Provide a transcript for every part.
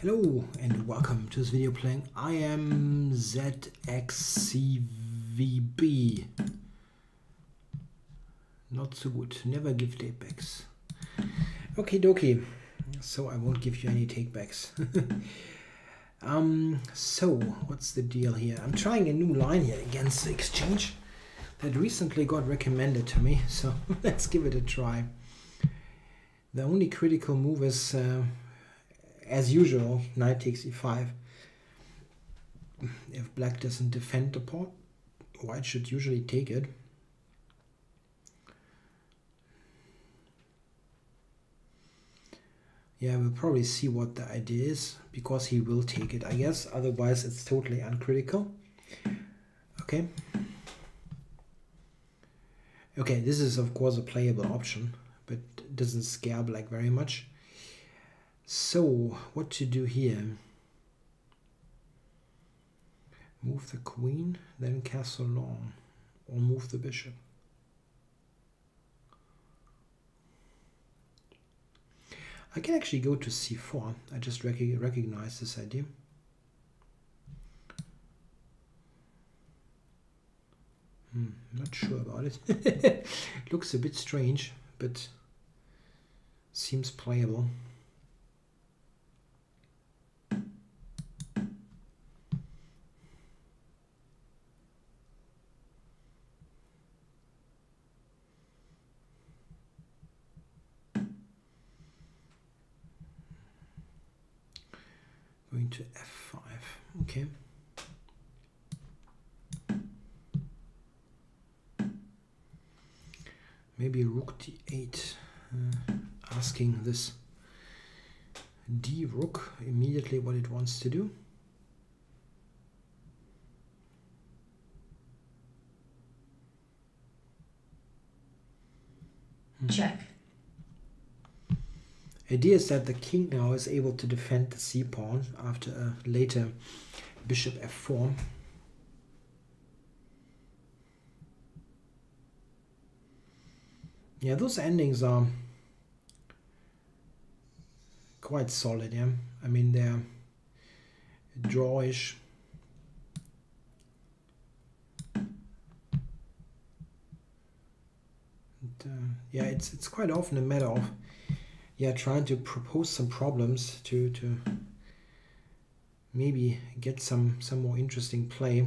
Hello and welcome to this video playing I am zxcvb. Not so good, never give takebacks. Okie dokie, so I won't give you any takebacks. So what's the deal here? I'm trying a new line here against the exchange that recently got recommended to me, so let's give it a try. The only critical move is as usual, knight takes e5. If black doesn't defend the pawn, white should usually take it. Yeah, we'll probably see what the idea is, because he will take it, I guess. Otherwise, it's totally uncritical. Okay. Okay, this is, of course, a playable option, but doesn't scare black very much. So, what to do here? Move the queen, then castle long, or move the bishop. I can actually go to c4. I just recognize this idea. Not sure about it. Looks a bit strange, but seems playable. Going to f5, okay. Maybe rook d8, asking this d rook immediately what it wants to do. Check. Idea is that the king now is able to defend the c pawn after a later bishop f4. Yeah, those endings are quite solid. Yeah, I mean they're drawish. And, yeah, it's quite often a matter of trying to propose some problems to maybe get some more interesting play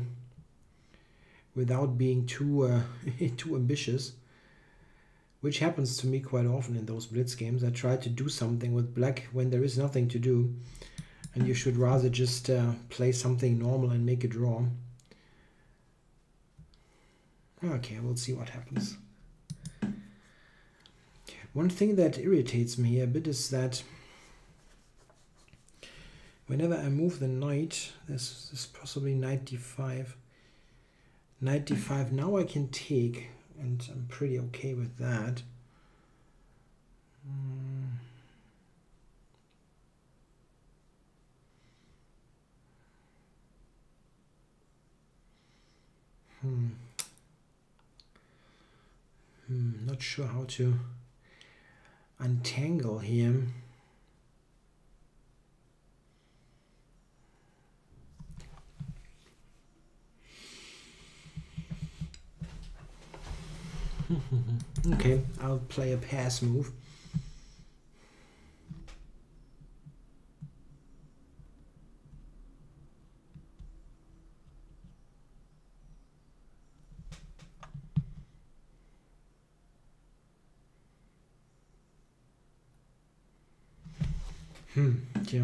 without being too too ambitious, which happens to me quite often in those blitz games. I try to do something with black when there is nothing to do, and you should rather just play something normal and make a draw. Okay, we'll see what happens. One thing that irritates me a bit is that whenever I move the knight, this is possibly knight d5, knight d5, now I can take, and I'm pretty okay with that. Not sure how to untangle him. Okay, I'll play a pass move. Yeah.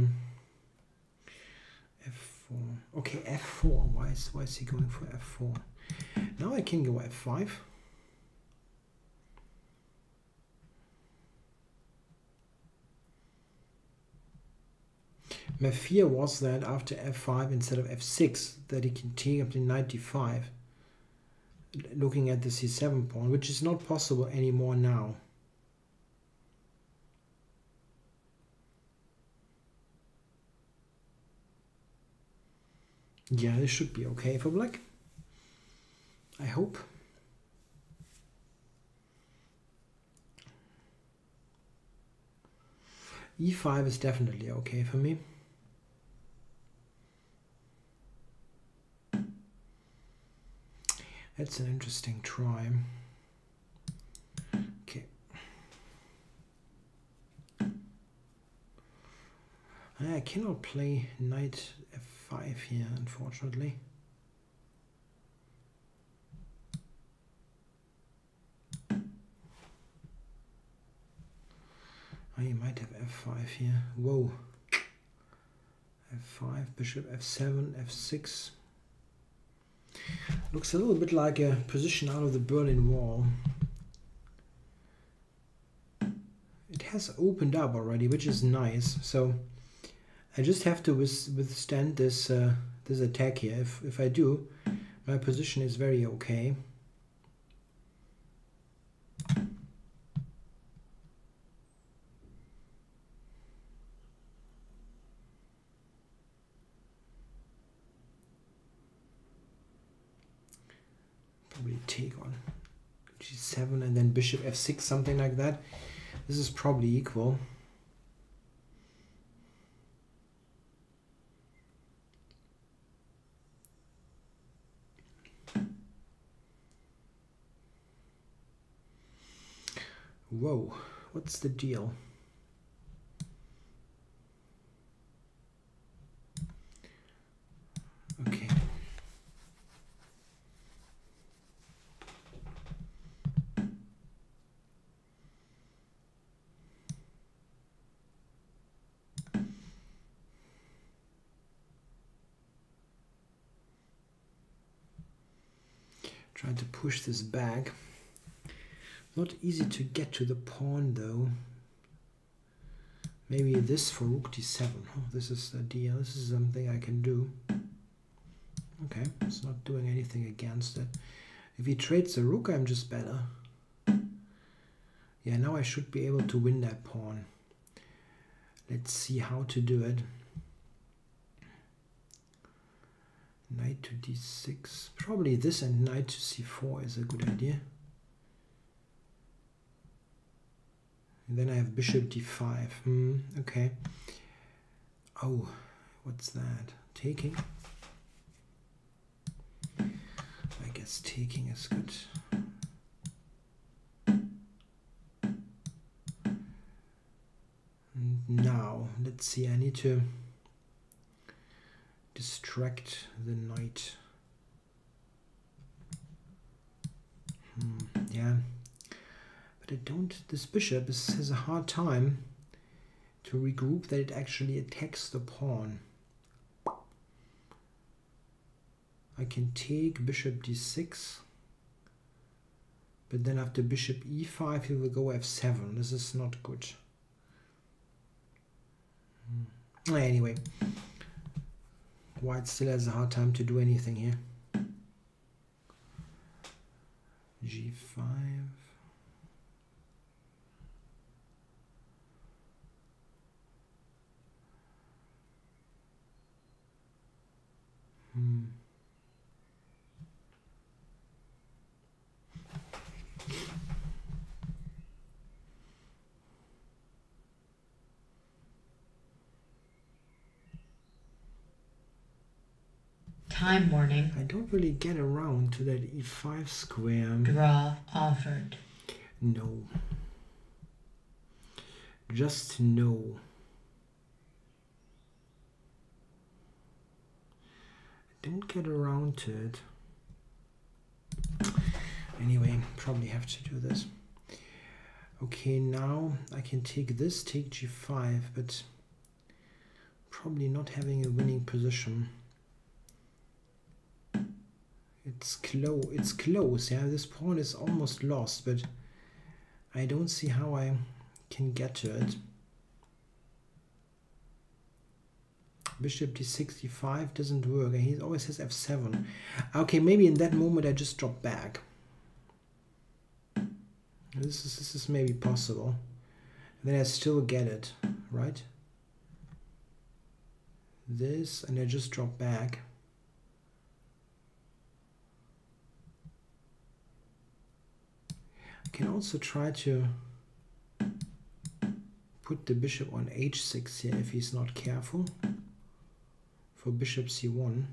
F4. Okay, F4. Why is he going for F4? Now I can go F5. My fear was that after F5 instead of F6 that he can take up to knight d5. Looking at the c7 pawn, which is not possible anymore now. Yeah, this should be okay for black, I hope. E5 is definitely okay for me. It's an interesting try. Okay. I cannot play knight f5 here, unfortunately. I might have f5 here. Whoa. f5, bishop f7, f6. Looks a little bit like a position out of the Berlin Wall. It has opened up already, which is nice. So I just have to withstand this this attack here. If I do, my position is very okay. Take on g7 and then bishop f6, something like that. This is probably equal. Whoa, what's the deal? Okay. Trying to push this back. Not easy to get to the pawn though. Maybe this for rook d7. Oh, this is the deal. This is something I can do. Okay, it's not doing anything against it. If he trades the rook, I'm just better. Yeah, now I should be able to win that pawn. Let's see how to do it. Knight to d6. Probably this and knight to c4 is a good idea. And then I have bishop d5. Okay. Oh, what's that? Taking. I guess taking is good. And now, let's see, I need to distract the knight. Yeah, but I don't. This bishop has a hard time to regroup that it actually attacks the pawn. I can take bishop d6, but then after bishop e5, he will go f7. This is not good. Anyway. White still has a hard time to do anything here. G5. Time warning. I don't really get around to that e5 square. Draw offered. No. Just no. I don't get around to it. Anyway, probably have to do this. Okay, now I can take this, take g5, but probably not having a winning position. It's close, yeah, this pawn is almost lost, but I don't see how I can get to it. Bishop d6, d5 doesn't work, and he always has f7. Okay, maybe in that moment I just drop back. This is maybe possible. And then I still get it, right? This, and I just drop back. I can also try to put the bishop on h6 here if he's not careful for bishop c1.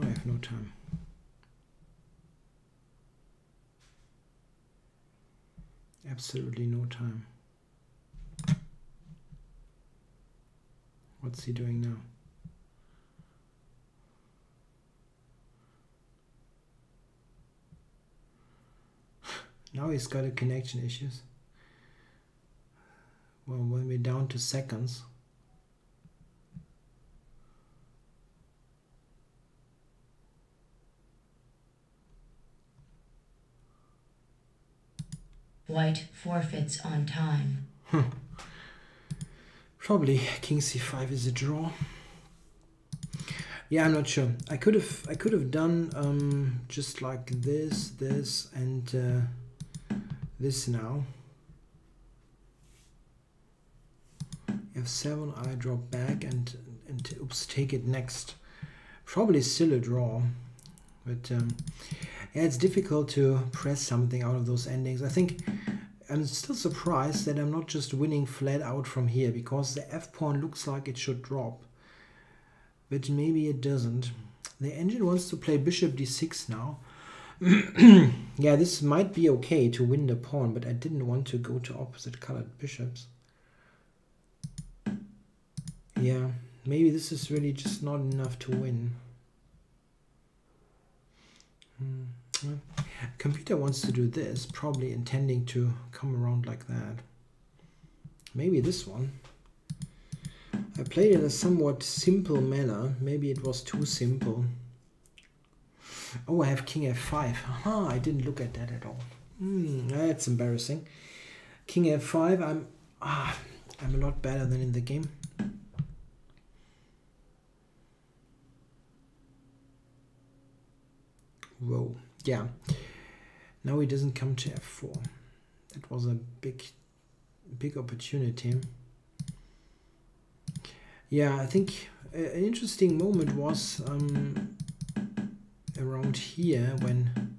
I have no time. Absolutely no time. What's he doing now? Now he's got a connection issues. Well, when we're down to seconds. White forfeits on time. Probably King C5 is a draw. Yeah, I'm not sure. I could have done just like this, and this now. F7, I drop back and oops, take it next. Probably still a draw, but yeah, it's difficult to press something out of those endings. I think I'm still surprised that I'm not just winning flat out from here, because the F pawn looks like it should drop, but maybe it doesn't. The engine wants to play bishop d6 now. Yeah, this might be okay to win the pawn, but I didn't want to go to opposite colored bishops. Yeah, maybe this is really just not enough to win. Well, computer wants to do this, probably intending to come around like that. Maybe this one. I played in a somewhat simple manner. Maybe it was too simple. Oh, I have king f5. Aha, I didn't look at that at all. That's embarrassing. King f5. I'm a lot better than in the game. Whoa. Yeah. Now he doesn't come to f4. That was a big opportunity. Yeah, I think an interesting moment was around here when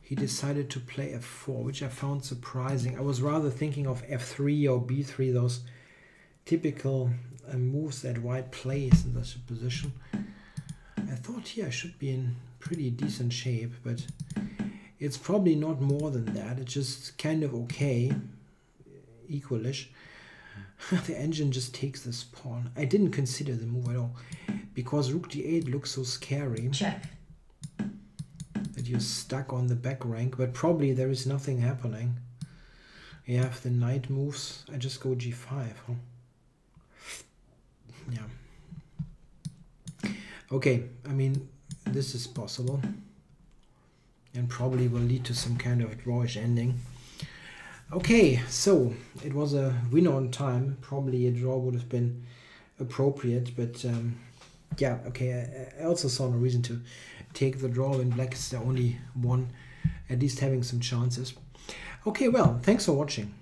he decided to play f4, which I found surprising. I was rather thinking of f3 or b3, those typical moves that white plays in such a position. I thought here I should be in pretty decent shape, but it's probably not more than that. It's just kind of okay, equalish. The engine just takes this pawn. I didn't consider the move at all, because rook d8 looks so scary. Check. That you're stuck on the back rank, but probably there is nothing happening. Yeah, if the knight moves, I just go g5. Huh? Yeah. Okay, I mean, this is possible, and probably will lead to some kind of drawish ending. Okay, so it was a win on time. Probably a draw would have been appropriate, but yeah, okay. I also saw no reason to take the draw when black is the only one at least having some chances. Okay, well, thanks for watching.